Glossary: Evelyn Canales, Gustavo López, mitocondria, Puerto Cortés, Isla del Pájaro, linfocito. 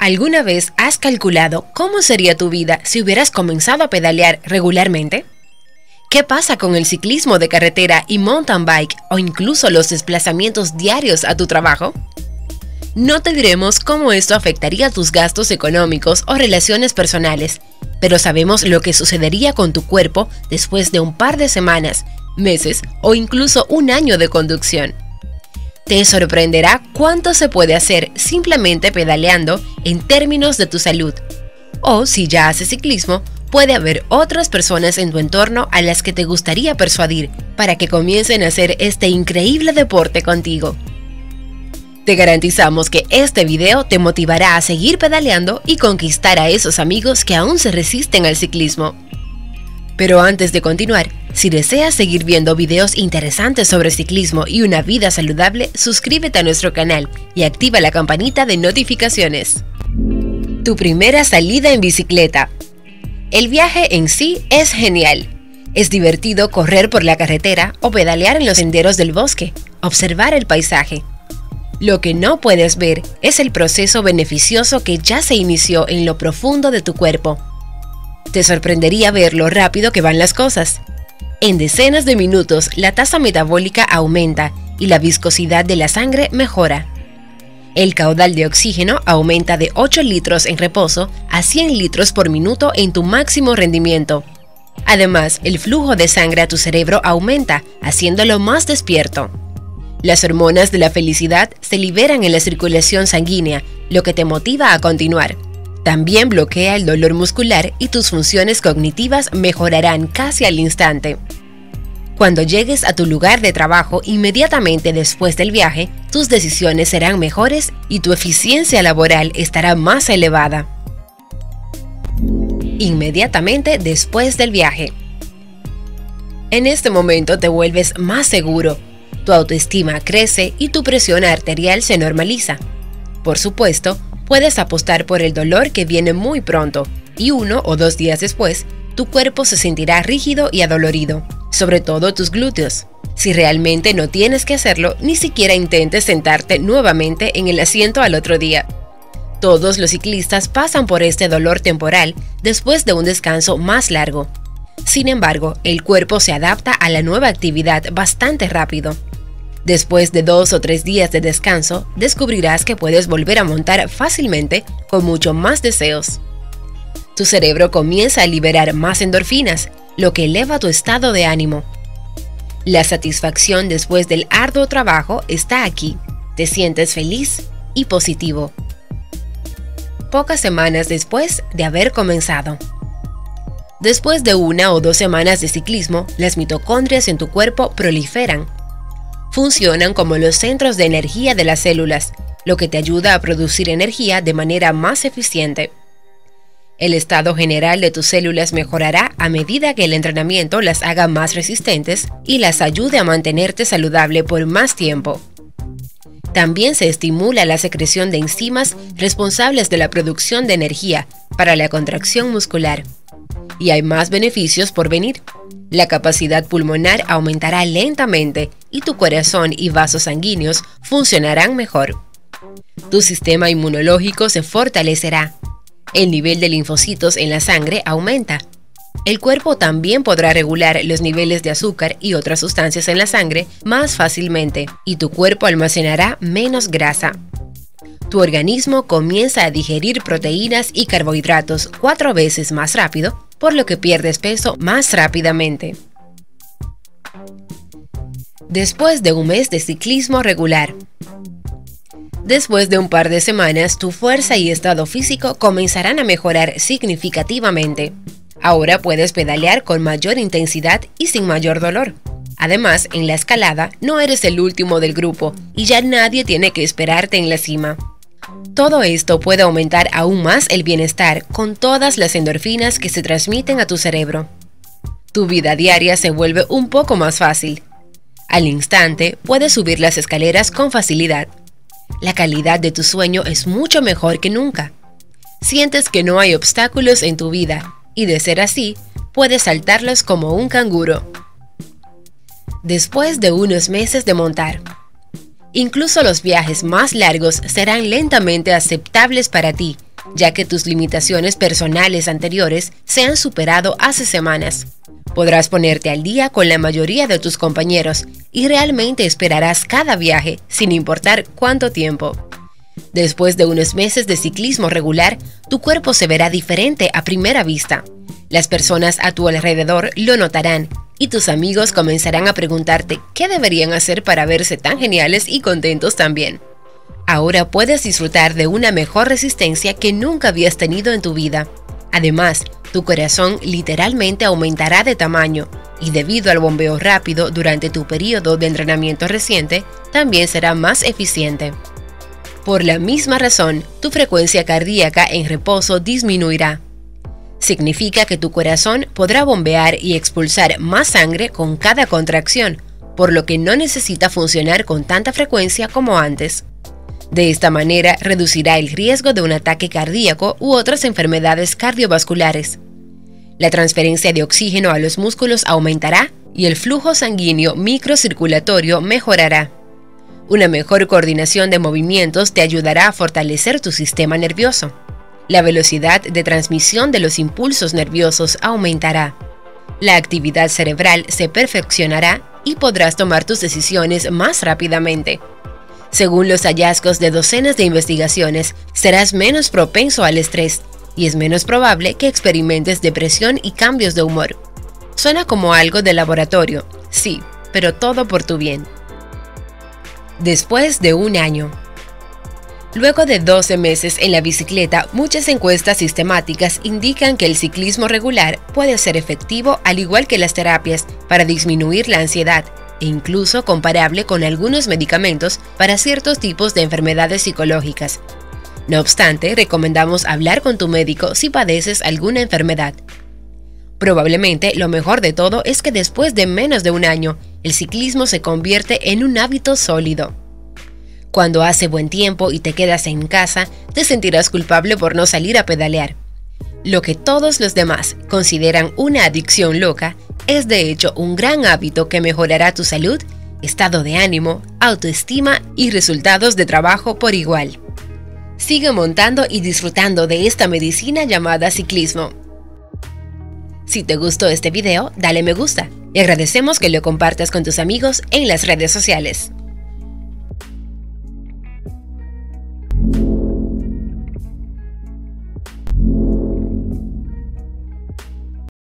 ¿Alguna vez has calculado cómo sería tu vida si hubieras comenzado a pedalear regularmente? ¿Qué pasa con el ciclismo de carretera y mountain bike o incluso los desplazamientos diarios a tu trabajo? No te diremos cómo esto afectaría tus gastos económicos o relaciones personales, pero sabemos lo que sucedería con tu cuerpo después de un par de semanas, meses o incluso un año de conducción. Te sorprenderá cuánto se puede hacer simplemente pedaleando en términos de tu salud. O si ya haces ciclismo, puede haber otras personas en tu entorno a las que te gustaría persuadir para que comiencen a hacer este increíble deporte contigo. Te garantizamos que este video te motivará a seguir pedaleando y conquistar a esos amigos que aún se resisten al ciclismo. Pero antes de continuar, si deseas seguir viendo videos interesantes sobre ciclismo y una vida saludable, suscríbete a nuestro canal y activa la campanita de notificaciones. Tu primera salida en bicicleta. El viaje en sí es genial. Es divertido correr por la carretera o pedalear en los senderos del bosque, observar el paisaje. Lo que no puedes ver es el proceso beneficioso que ya se inició en lo profundo de tu cuerpo. Te sorprendería ver lo rápido que van las cosas. En decenas de minutos, la tasa metabólica aumenta y la viscosidad de la sangre mejora. El caudal de oxígeno aumenta de 8 litros en reposo a 100 litros por minuto en tu máximo rendimiento. Además, el flujo de sangre a tu cerebro aumenta, haciéndolo más despierto. Las hormonas de la felicidad se liberan en la circulación sanguínea, lo que te motiva a continuar. También bloquea el dolor muscular y tus funciones cognitivas mejorarán casi al instante. Cuando llegues a tu lugar de trabajo inmediatamente después del viaje, tus decisiones serán mejores y tu eficiencia laboral estará más elevada. Inmediatamente después del viaje. En este momento te vuelves más seguro, tu autoestima crece y tu presión arterial se normaliza. Por supuesto, puedes apostar por el dolor que viene muy pronto y 1 o 2 días después, tu cuerpo se sentirá rígido y adolorido, sobre todo tus glúteos. Si realmente no tienes que hacerlo, ni siquiera intentes sentarte nuevamente en el asiento al otro día. Todos los ciclistas pasan por este dolor temporal después de un descanso más largo. Sin embargo, el cuerpo se adapta a la nueva actividad bastante rápido. Después de 2 o 3 días de descanso, descubrirás que puedes volver a montar fácilmente con mucho más deseos. Tu cerebro comienza a liberar más endorfinas, lo que eleva tu estado de ánimo. La satisfacción después del arduo trabajo está aquí. Te sientes feliz y positivo. Pocas semanas después de haber comenzado. Después de 1 o 2 semanas de ciclismo, las mitocondrias en tu cuerpo proliferan. Funcionan como los centros de energía de las células, lo que te ayuda a producir energía de manera más eficiente. El estado general de tus células mejorará a medida que el entrenamiento las haga más resistentes y las ayude a mantenerte saludable por más tiempo. También se estimula la secreción de enzimas responsables de la producción de energía para la contracción muscular. Y hay más beneficios por venir. La capacidad pulmonar aumentará lentamente y tu corazón y vasos sanguíneos funcionarán mejor. Tu sistema inmunológico se fortalecerá. El nivel de linfocitos en la sangre aumenta. El cuerpo también podrá regular los niveles de azúcar y otras sustancias en la sangre más fácilmente y tu cuerpo almacenará menos grasa. Tu organismo comienza a digerir proteínas y carbohidratos 4 veces más rápido, por lo que pierdes peso más rápidamente. Después de un mes de ciclismo regular. Después de un par de semanas, tu fuerza y estado físico comenzarán a mejorar significativamente. Ahora puedes pedalear con mayor intensidad y sin mayor dolor. Además, en la escalada no eres el último del grupo y ya nadie tiene que esperarte en la cima. Todo esto puede aumentar aún más el bienestar con todas las endorfinas que se transmiten a tu cerebro. Tu vida diaria se vuelve un poco más fácil. Al instante, puedes subir las escaleras con facilidad. La calidad de tu sueño es mucho mejor que nunca. Sientes que no hay obstáculos en tu vida y, de ser así, puedes saltarlos como un canguro. Después de unos meses de montar. Incluso los viajes más largos serán lentamente aceptables para ti ya que tus limitaciones personales anteriores se han superado hace semanas. Podrás ponerte al día con la mayoría de tus compañeros y realmente esperarás cada viaje, sin importar cuánto tiempo. Después de unos meses de ciclismo regular, tu cuerpo se verá diferente a primera vista. Las personas a tu alrededor lo notarán y tus amigos comenzarán a preguntarte qué deberían hacer para verse tan geniales y contentos también. Ahora puedes disfrutar de una mejor resistencia que nunca habías tenido en tu vida. Además, tu corazón literalmente aumentará de tamaño y debido al bombeo rápido durante tu periodo de entrenamiento reciente, también será más eficiente. Por la misma razón, tu frecuencia cardíaca en reposo disminuirá. Significa que tu corazón podrá bombear y expulsar más sangre con cada contracción, por lo que no necesita funcionar con tanta frecuencia como antes. De esta manera, reducirá el riesgo de un ataque cardíaco u otras enfermedades cardiovasculares. La transferencia de oxígeno a los músculos aumentará y el flujo sanguíneo microcirculatorio mejorará. Una mejor coordinación de movimientos te ayudará a fortalecer tu sistema nervioso. La velocidad de transmisión de los impulsos nerviosos aumentará. La actividad cerebral se perfeccionará y podrás tomar tus decisiones más rápidamente. Según los hallazgos de docenas de investigaciones, serás menos propenso al estrés y es menos probable que experimentes depresión y cambios de humor. Suena como algo de laboratorio, sí, pero todo por tu bien. Después de un año. Luego de 12 meses en la bicicleta, muchas encuestas sistemáticas indican que el ciclismo regular puede ser efectivo al igual que las terapias para disminuir la ansiedad e incluso comparable con algunos medicamentos para ciertos tipos de enfermedades psicológicas. No obstante, recomendamos hablar con tu médico si padeces alguna enfermedad. Probablemente lo mejor de todo es que después de menos de un año, el ciclismo se convierte en un hábito sólido. Cuando hace buen tiempo y te quedas en casa, te sentirás culpable por no salir a pedalear. Lo que todos los demás consideran una adicción loca es de hecho un gran hábito que mejorará tu salud, estado de ánimo, autoestima y resultados de trabajo por igual. Sigue montando y disfrutando de esta medicina llamada ciclismo. Si te gustó este video, dale me gusta y agradecemos que lo compartas con tus amigos en las redes sociales.